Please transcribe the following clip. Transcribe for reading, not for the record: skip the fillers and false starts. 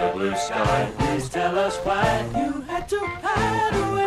Mr. Blue Sky, please tell us why you had to hide away.